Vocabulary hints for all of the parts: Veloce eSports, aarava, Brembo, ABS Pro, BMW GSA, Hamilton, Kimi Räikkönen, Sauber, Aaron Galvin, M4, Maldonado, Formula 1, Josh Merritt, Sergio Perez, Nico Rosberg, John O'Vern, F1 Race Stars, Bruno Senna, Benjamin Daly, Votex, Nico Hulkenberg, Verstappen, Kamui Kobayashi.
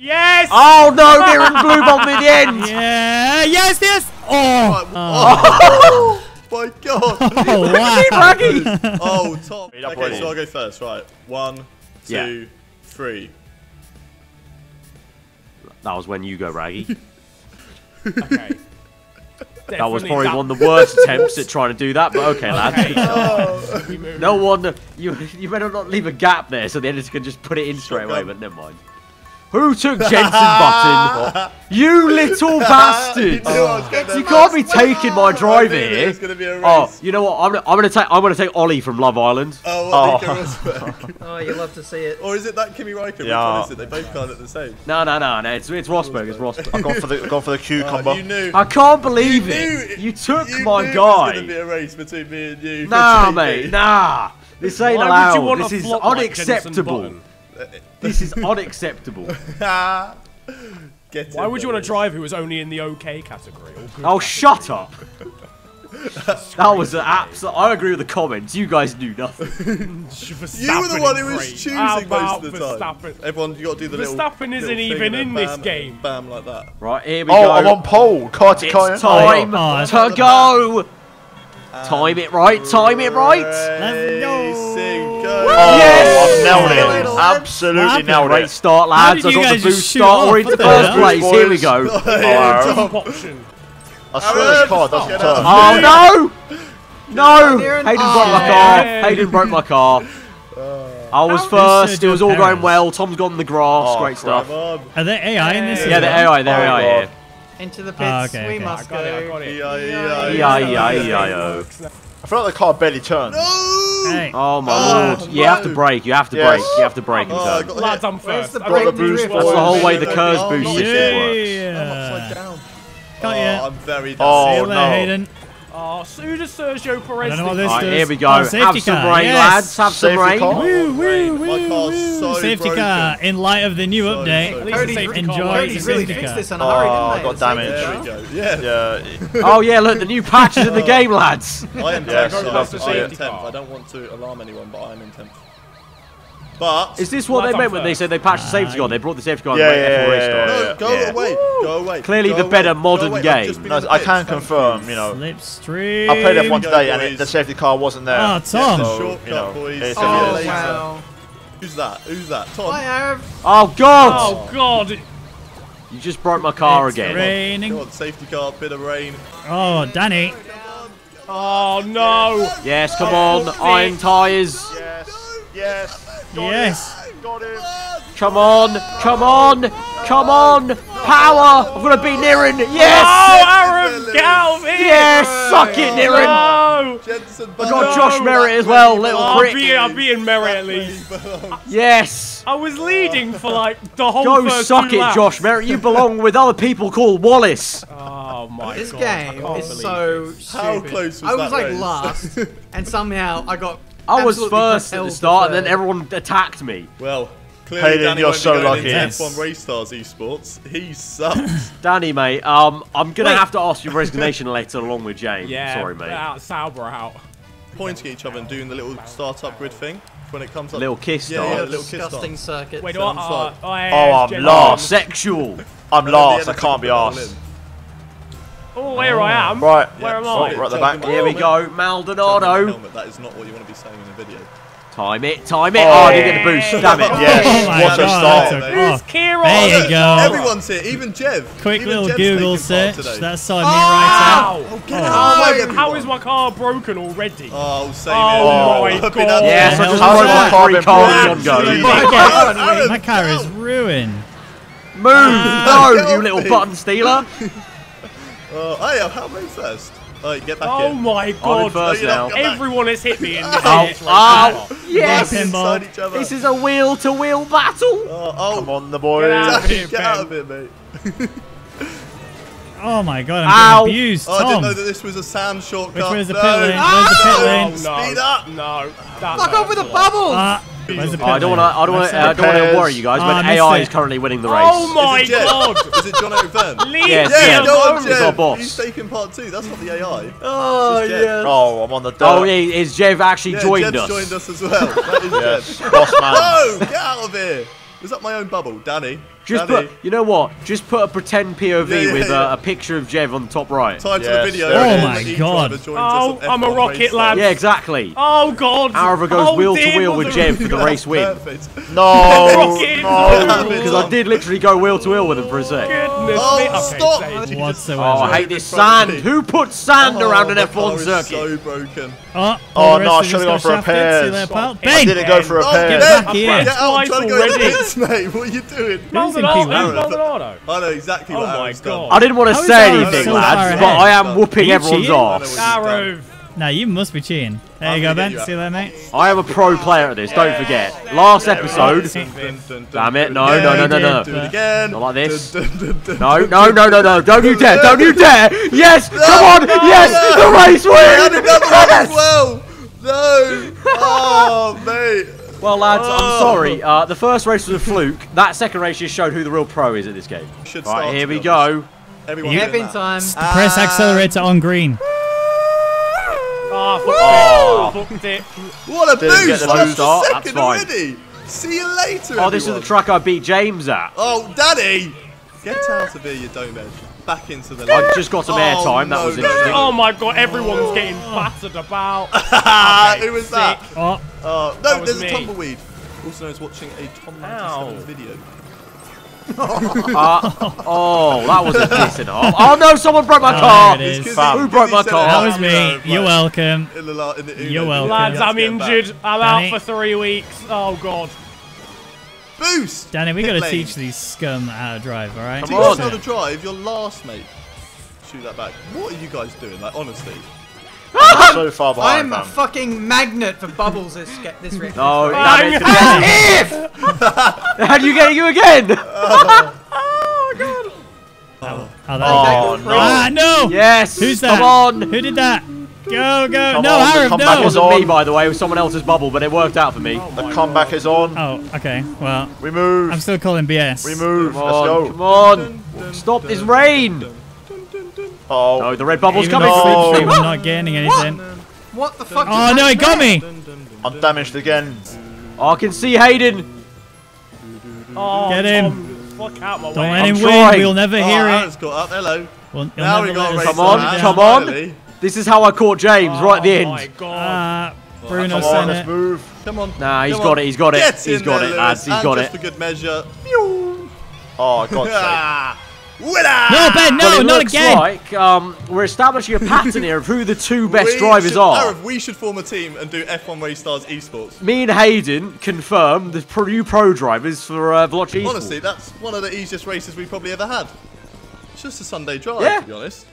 Yes! Oh no, they're in blue bomb in the end! Yeah, yes, yes! Oh! Oh. My god! Oh, wow. Oh, top. Okay, so I'll go first, right. 1, 2, 3. That was when you go, Raggy. Okay. That was probably one of the worst attempts at trying to do that, but okay, okay. Lads. No one, you better not leave a gap there so the editor can just put it in straight away, but never mind. Who took Jensen's button? You little bastard! You can't be taking my driver here. Oh, you know what? I'm gonna take Ollie from Love Island. Oh, Nico Rosberg. Oh, you love to see it. Or is it that Kimi Räikkönen? Yeah. Which one is it? They both can't at the same. No. It's Rosberg. It's Rosberg. I've gone for the cucumber. You knew. I can't believe it. You took my guy. It's gonna be a race between me and you. Nah, mate. Nah. This ain't allowed. This is unacceptable. This is unacceptable. Why would you want to drive who was only in the OK category? Oh, shut up! That was an absolute. I agree with the comments. You guys knew nothing. You were the one who was choosing most of the time. Everyone, you got to do the Verstappen isn't even in this game. Bam, like that. Right here we go. Oh, I'm on pole. It's time to go. Time it right. Let's go. Yes! I've nailed it. Absolutely nailed it. Great start, lads. I got the boost start. We're in first place. Here we go. I swear this car doesn't turn. Oh, no! No! Hayden broke my car. I was first. It was all going well. Tom's gone in the grass. Great stuff. Are they AI in this? Yeah, they're AI. They're AI, yeah. Into the pits, we must go. I feel like the car barely turned. No! Hey. Oh my lord. You have to brake, you have to brake and turn. Lads, I'm first. That's the whole way the curves boost system works. I'm upside down. I'm very down. Oh no. Oh, soon as Sergio Perez. Alright, here we go. Have some rain, lads. Have some rain. Safety car. In light of the new update, enjoy the safety car. Oh, got damage. Yeah. Oh yeah, look, the new patch is in the game, lads. I am 10th. I don't want to alarm anyone, but I am in 10th. But is this what they meant when they said they patched the safety car? They brought the safety car and went F1 Race Stars. Go away, go away. Clearly the better modern game. No, I can confirm, you know. Slipstream. I played F1 today and the safety car wasn't there. Oh, Tom. Shortcut, boys. Oh, wow. Who's that? Who's that? Tom. I have. Oh, God. Oh, God. You just broke my car again. It's raining. Come on, safety car, bit of rain. Oh, Danny. Oh, no. Yes, come on. Iron tyres. Yes. Yes. Yes. Got him. Come on, come on, come on. Power. I'm going to beat Niren. Yes. Oh, Aaron Galvin. Yes. Suck it, Niren. No. Jensen, I got Josh Merritt as well, little prick. I'll be in Merritt at least. Yes. I was leading for like the whole first two laps. Josh Merritt. You belong with other people called Wallace. Oh, my God. This game is so stupid. How close was that? I was like last, and somehow I got... I absolutely was first at the start, and then everyone attacked me. Well, clearly Danny, you're so lucky. F1 Race Stars eSports, he sucks. Danny, mate, I'm gonna have to ask your resignation later, along with James. Yeah, sorry, mate. Sauber out. Pointing at each other and doing the little startup grid thing when it comes up. Little kiss. Yeah, little kiss. Disgusting circuit. Wait, what? Oh, I'm last. Sexual. I'm last. I can't be arsed. Oh, where I am. Right. Where am I? Right at the back. Here we go. Maldonado. That is not what you want to be saying in a video. Time it. Time it. Oh, I didn't get the boost. Damn it. Yes. What a start. Who's Kieran? There you go. Everyone's here. Even Jev. Quick little Google search. That's side me right out. Get out. How is my car broken already? Oh, save it. Oh, my God. Yes. My car is ruined. Move. No, you little button stealer. How am I first? Right, get back in. Oh my God! First now. Everyone has hit me in this yes! Inside each other. This is a wheel-to-wheel battle. Come on, the boys! Get out of it, mate. Oh my God! I'm abused, Tom. I didn't know that this was a sand shortcut. Where's the pit lane? Speed up! No. Fuck over the bubbles! I don't want to worry you guys, but AI is currently winning the race. Oh my God! Is it John O'Vern? Yes, John O'Vern. He's taking part two. That's not the AI. Oh yeah. Oh, I'm on the dirt. Oh, is Jev actually joined us? Jev's joined us as well. That is Jev. No, get out of here. Was that my own bubble, Danny? Just put, you know what? Just put a pretend POV with a picture of Jev on the top right. Title of the video. Oh my god. Oh, I'm a rocket lad. Yeah, exactly. Oh god. Aarava goes wheel to wheel with Jev for the race win. Perfect. No. Because I did literally go wheel to wheel with him for a sec. Goodness me. Okay, stop. Whatsoever. Oh, I hate this sand. Who puts sand around an F1 circuit? So broken. Oh no, I should have gone for repairs. I didn't go for repairs. Get out. I'm trying to go to hits, mate. What are you doing? I know exactly what Aaron's done. I didn't want to say anything, lads, but I am whooping everyone's ass. No, you must be cheating. There you go, Ben. See you there, mate. I am a pro player at this, don't forget. Last episode. Damn it. No. Do it again. Not like this. No. Don't you dare. Don't you dare. Yes. Come on. Yes. The race win. Yes. No. Oh, mate. Well, lads, I'm sorry. The first race was a fluke. That second race just showed who the real pro is at this game. Should start, right, here we go. Everyone in time. Press accelerator on green. Oh, fucked it. What a boost. Second already. See you later, everyone. This is the track I beat James at. Oh, daddy. Get out of here, you domed. Back into the lane. I just got some airtime. That was interesting. Oh my god, everyone's getting battered about. Okay, who was that? No, there's a tumbleweed. Also known as watching a Tom 97 video. That was a piss and off. Oh no, someone broke my car. Who broke my car? That was me. You're welcome. You're welcome. Lads, I'm injured. I'm out for 3 weeks. Oh god. Boost! Danny, we gotta teach these scum how to drive, alright? Teach us how to drive, you're last, mate. Shoot that back. What are you guys doing, like, honestly? I'm so far behind. I'm a fucking magnet for bubbles this race. No, How'd you get you again? Oh god. No! Yes! Who's that? Come on! Who did that? Go, go! Come Aarava, no! It wasn't me, by the way. It was someone else's bubble, but it worked out for me. Oh the comeback is on. Oh, okay. Well, we move. I'm still calling BS. We move. Let's go. Come on! Stop this rain! Oh no! The red bubble's coming. We're not gaining anything. What the fuck? Oh no! It got me. I'm damaged again. Oh, I can see Hayden. Oh, get him! Fuck out my way! Don't let him win. We'll never hear it. Hello. Now we got. Come on! Come on! This is how I caught James, right at the end. Oh my god. Bruno Senna. Come on. Nah, he's got it, he's got it. He's got it, lads, he's got it. Just for good measure. Oh, God's sake. No, Ben, no, not again. Like, we're establishing a pattern here of who the two best drivers are. We should form a team and do F1 Race Stars eSports. Me and Hayden confirm the new pro drivers for Veloce eSports. Honestly, that's one of the easiest races we probably ever had. It's just a Sunday drive, to be honest.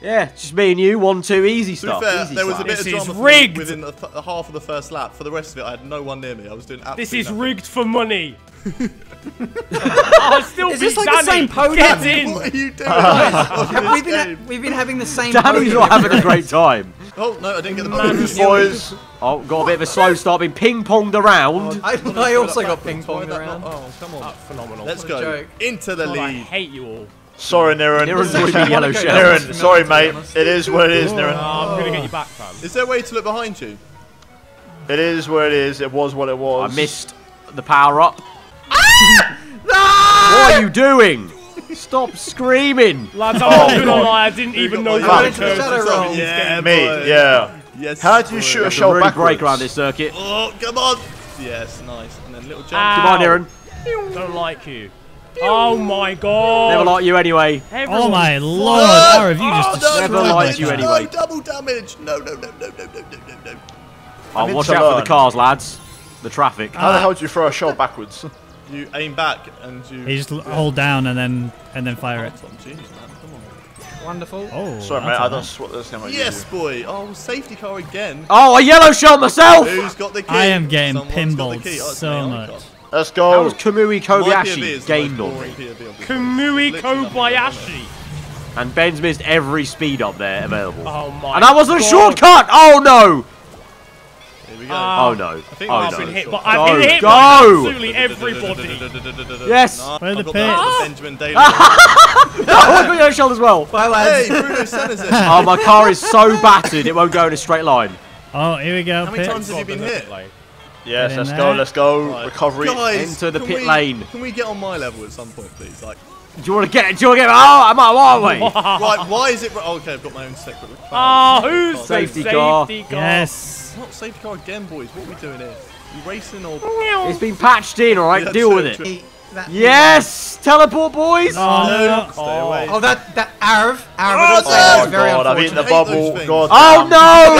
Yeah, just me and you, 1-2, easy stuff. To be fair, there was a bit of drama within the half of the first lap. For the rest of it, I had no one near me. I was doing absolutely nothing. This is rigged for money. I'll still be this like Danny. The same podium? Get in. What are you doing? We've been having the same Danny's not having a great time. Oh, no, I didn't get the bonus, boys. Oh, got a bit of a slow start. Been ping-ponged around. I also got ping-ponged around. Oh, come on. That's phenomenal. Let's go. Into the lead. I hate you all. Sorry, Niren. Niren, sorry, mate. It is what it is, Niren. I'm going to get you back, fam. Is there a way to look behind you? It is what it is. It was what it was. I missed the power up. What are you doing? Stop screaming. Lads, I'm not going to lie. I didn't even know you had a curve. Yeah, me. Yeah. Yes. How do you shoot a shot backwards? Break around this circuit. Oh, come on. Yes, nice. And then little jump. Come on, Niren. Don't like you. Oh my god! Never liked you anyway. Everyone's my lord! Aarava, you just never liked you anyway. Double damage! No. Oh, watch out for the cars, lads. The traffic. How the hell do you throw a shot backwards? You aim back and you. You just hold down and then fire it. Genius, man. Come on. Wonderful. Oh, sorry, mate. I don't swap this thing. Yes, boy. Oh, safety car again. Oh, a yellow shot myself. Who's got the key? I am getting pinballed so much. Let's go. That was Kamui Kobayashi gained on me. Kamui Kobayashi. And Ben's missed every speed up there available. Oh my! And that wasn't a shortcut. Oh no! Here we go. Oh no! I think I've been hit, but I've been hit by absolutely everybody. Yes. Where the pit? Benjamin Daly. I got your shot as well. Bye, lads. Hey, Bruno Senna's in. Oh, my car is so battered it won't go in a straight line. Oh, here we go. How many times have you been hit? Yes, let's go, let's go. Right. Recovery. Guys, into the pit lane. Can we get on my level at some point, please? Like, do you want to get? Oh, I'm out of the way. Right, why is it? Oh, okay, I've got my own separate. Oh, who's safety car? Yes. Not safety car again, boys. What are we doing here? You racing or? It's been patched in. All right, yeah, deal with it. Yes, teleport, boys. No. Oh, that aarava. Oh God, I've eaten the bubble. God. Oh no.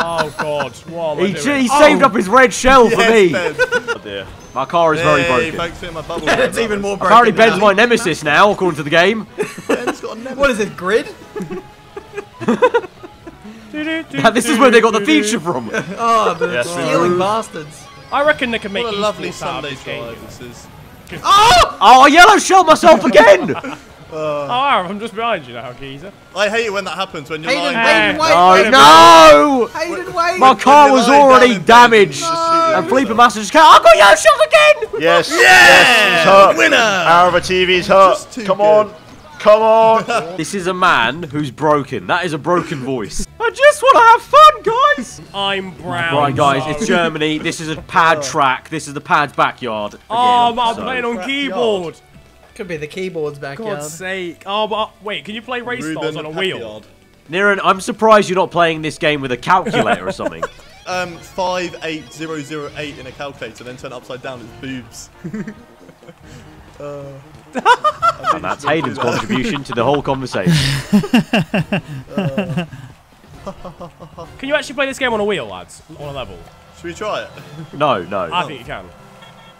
Oh God! What he saved up his red shell for me. Oh dear. My car is very broken. My bubble it's even more broken. Apparently Ben's my nemesis now, according to the game. Ben's got a nemesis. What is it, Grid? Now, this is where they got the feature from. Oh, the stealing bastards! I reckon they can make what a lovely Sunday drive this is. Oh! Oh, I yellow shell myself again. I'm just behind you now, geezer. I hate it when that happens when you're lying. Hayden, wait. My car was already damaged. And Fleeper Master just came. I got your shot again. Yes. Yes. He's hurt. Winner. Aarava TV's hurt. Come on. Come on. This is a man who's broken. That is a broken voice. I just want to have fun, guys. I'm brown. Right, guys, it's Germany. This is a pad track. This is the pad's backyard. Again, I'm playing on keyboard. Could be the keyboard's backyard. God's sake. Oh, but wait, can you play Race Stars on a wheel? Niren, I'm surprised you're not playing this game with a calculator or something. 58008 in a calculator, then turn it upside down as boobs. And that's Hayden's contribution to the whole conversation. Can you actually play this game on a wheel, lads? On a level? Should we try it? No. I think you can.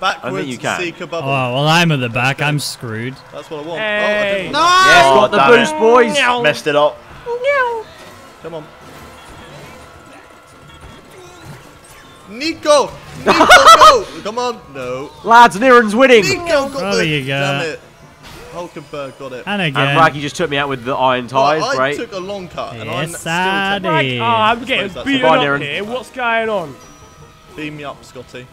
Backwards, seek a bubble. Oh, well, I'm at the back. I'm screwed. That's what I want. Hey. Oh, got the boost, boys. Meow. Messed it up. Meow. Come on. Nico, no. Come on. No. Lads, Niren's winning. Nico got there you go. Damn it. Hulkenberg got it. And again. And Raggy just took me out with the iron ties, right? I took a long cut. Yes, and I did. I'm getting beaten up here. What's going on? Beam me up, Scotty.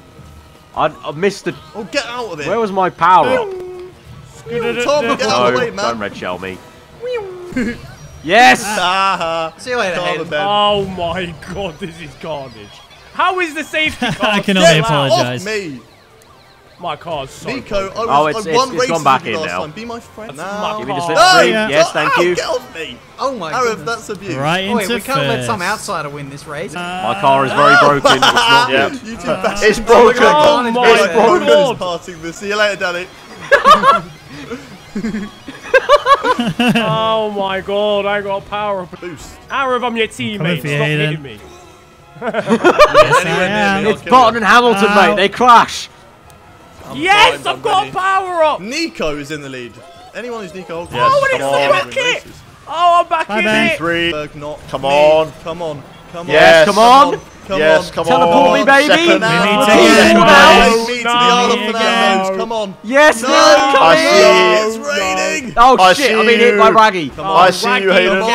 I missed the... Oh, get out of it! Where was my power up? Tom, get out of the way, man! Don't red shell me. Yes! See you later, Hayden. Oh my God, this is garbage. How is the safety car? I can only apologise. Me. My car's so Nico, it's gone back in now. Be my friend now. Give me the slipstream. Yes, thank you. Get off me. Oh my God, that's abuse. Right into first. We can't let some outsider win this race. My car is very broken. It's not good. You two bastards. It's broken. Oh my God. Parting this. See you later, Daddy. Oh my God, I got power boost. Aarava, I'm your teammate. Stop hitting me. It's Button and Hamilton, mate. They crash. Yes, I've got a power up. Nico is in the lead. Anyone who's Nico? Yes. Oh, and it's the rocket! Oh, I'm back in it. Come on! Yes, come on! Yes, come on! Teleport me, baby! We need to the come on! Yes, no! I see it. Oh shit! I've been hit by Raggy. I see you, Hayden. Come on!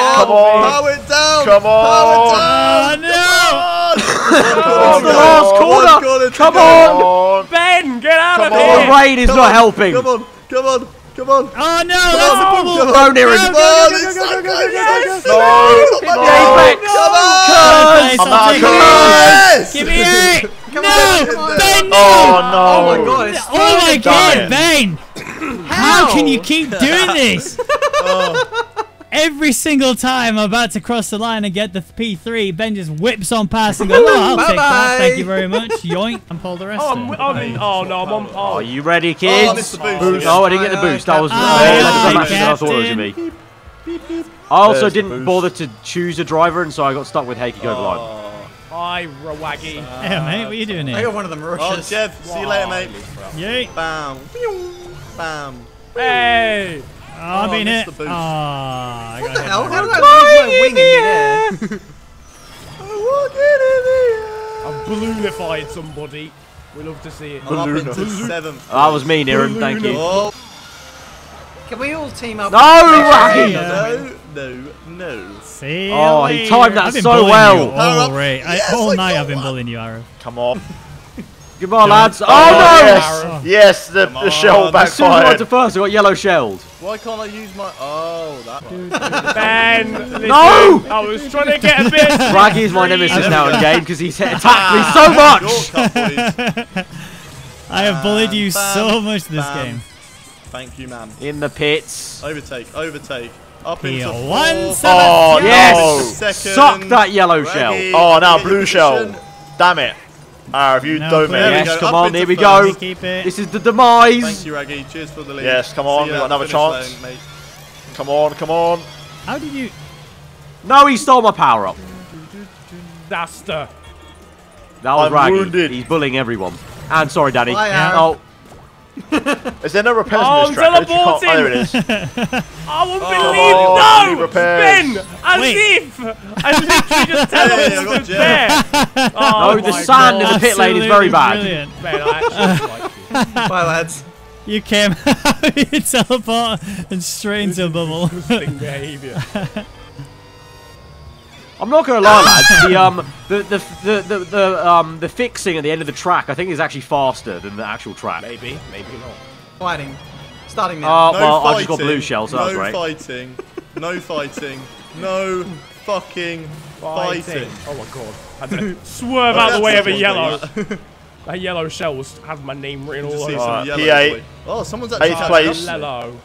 Power it down! Come on! It's the last corner! Come on! Ben, get out of here! The rain is not helping! Come on! Oh no, that's the bubble! Go near him! Go! Give me it! No! Ben, no! Oh no! Oh my God, Ben! How can you keep doing this? Every single time I'm about to cross the line and get the P3, Ben just whips on past and goes, oh, I'll take that, thank you very much. Yoink, and pull the rest Oh, are you ready, kids? Oh, I didn't get the boost. I was I thought it was me. Beep, beep. I also didn't bother to choose a driver, and so I got stuck with Heikki over the line. Hi, Rawaggy. Yeah, mate, what are you doing here? I got one of them rushes. Oh, Jeff, see you later, mate. Yay. Bam. Bam. Hey. Oh, I've been hit. What the hell? How did I lose my wing in the air? I balloonified somebody. We love to see it. That was me, Niren. Thank you. Can we all team up? No, Raggy! No. See he timed that so well. All night I've been bullying you, Aarava. Come on. Come on, lads. Oh, no! Yes, yes, the shell backfired. The first, I got yellow shelled. Why can't I use my... Oh, that one. Ben! Listen, no! I was trying to get a bit... Raggy's my nemesis now in game because he's attacked me so much! Cup, I have bullied you so much this game. Thank you, man. In the pits. Overtake, overtake. Up into four. Oh, yes! Second. Suck that yellow Raggy. Shell. Oh, now blue shell. Damn it. If you don't miss. Yes, come on, here we go. This is the demise. Thank you, Raggy. Cheers for the lead. Yes, come on. We've got another chance. Lane, come on, come on. How did you... No, he stole my power-up. That's the... That was Raggy. Wounded. He's bullying everyone. And sorry, Daddy. Oh. Is there no repairs in this track? Oh, there it is. I won't believe Ben, as if! I literally just teleported there. Oh, no, the sand in the pit lane is very bad. Ben, I actually like you. Bye, lads. You came out, you teleport, and straight into a bubble. Disgusting behaviour. I'm not gonna lie, lads. The fixing at the end of the track, I think, is actually faster than the actual track. Maybe, maybe not. Fighting, starting now. Oh well, I just got blue shells. So that's great. No fighting, no fighting, no fucking fighting. Oh my god! I didn't swerve out the way of a yellow. That yellow shell was had my name written all over. P8. Oh, someone's actually placed. Yellow.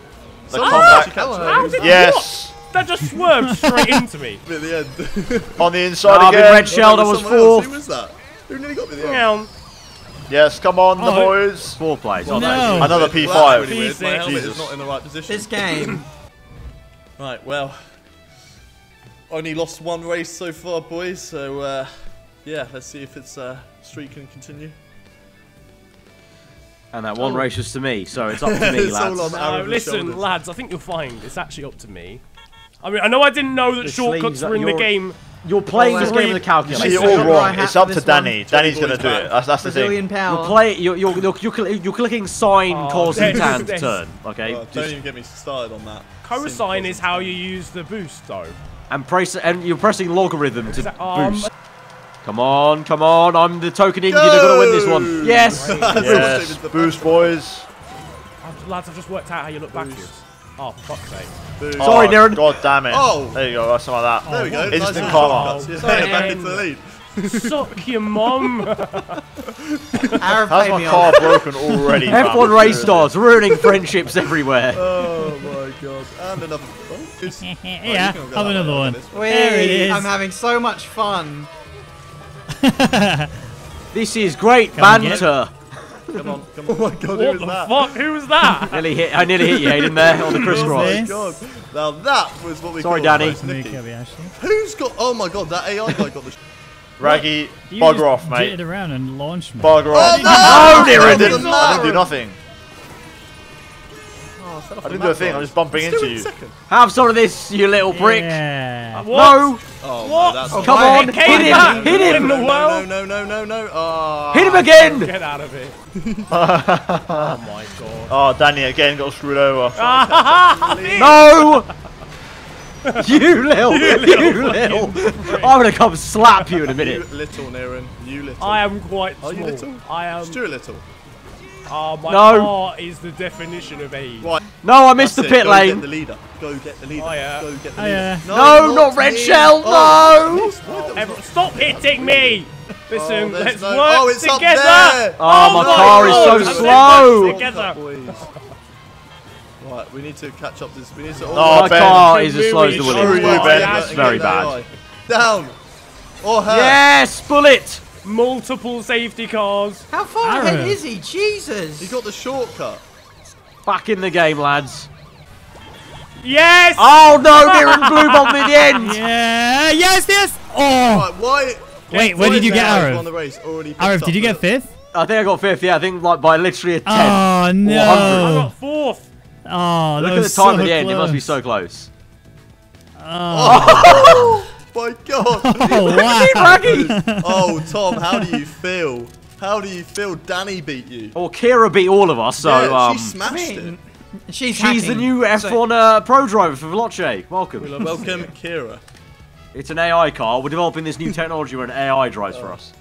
Yes. That just swerved straight into me. At the end. On the inside again. Big red shell, that was fourth. Who was that? Who nearly got me there? Hang on. Yes, come on, the boys. Fourth place. Oh, no. Another P5. Well, really weird. My helmet is not in the right position. This game. Right, well. Only lost one race so far, boys. So, yeah, let's see if its streak can continue. And that one race was to me, so it's up to me, lads. Listen, lads, I think you're fine. It's actually up to me. I mean, I know I didn't know that shortcuts were in the game. You're playing this game with a calculator. You're all wrong. It's up to Danny. Danny's going to do it. That's the thing. You're clicking sine, cosine, tan to turn. Okay. Don't even get me started on that. Cosine is how you use the boost, though. And you're pressing logarithm to boost. Come on, come on. I'm the token Indian. I've got to win this one. Yes. Yes. Boost, boys. Lads, I've just worked out how you look backwards. Oh, fuck's sake. Sorry, Niren. God damn it. Oh. There you go. That's something like that. There we go. Instant karma. Back into the lead. Suck your mum. How's my car broken already? F1 Race Stars ruining friendships everywhere. Oh, my God. And another one. Yeah, have another one. There it is. I'm having so much fun. This is great banter. Come on, come on. Oh my god, who was that? I nearly hit you, Hayden, there, on the crisscross. Oh my god. Now that was what we called the most nicky. Who's got... Oh my god, that AI guy got the... Raggy, bugger off, mate. You just around and launched me. Bugger off. Oh, no! No, I didn't. I didn't do nothing. Oh, I didn't do a thing, I'm just bumping into you. Have some of this, you little prick. Yeah. No! Oh, what? No, come on, hit him! No, no, no, no, no. Oh, hit him again! Get out of it. Oh my god. Oh, Danny again got screwed over. No! You little, you little. I'm going to come slap you in a minute. You little, Niren. You little. I am quite small. Are you little? I am. Stuart little. Oh, my heart is the definition of age. Right. No, I missed the pit lane. Go get the leader. Go get the leader. Oh, yeah. Go get the leader. No, not red shell. No. Stop hitting me. Listen, let's work together. Oh, my car is so slow. Together. Right, we need to catch up this. We need to. Oh, my car is as slow as the Williams. That's very bad. Down. Or her. Yes, bullet. Multiple safety cars. How far ahead is he? Jesus! He got the shortcut. Back in the game, lads. Yes! Oh no, Niren blue bombed me at the end. Yeah, yes, yes. Oh. Right, wait, where did you get Aarava? Aarava, did you get fifth? I think I got fifth. Yeah, I think like by literally a 10. Oh no! I got fourth. Oh, look at the time at the end. It must be so close. Oh. My god! Oh, wow. Oh, Tom, how do you feel? How do you feel? Danny beat you. Well, Kira beat all of us, so yeah, she smashed it. She's the new F1 pro driver for Veloce. Welcome. Welcome, Kira. It's an AI car. We're developing this new technology where an AI drives for us.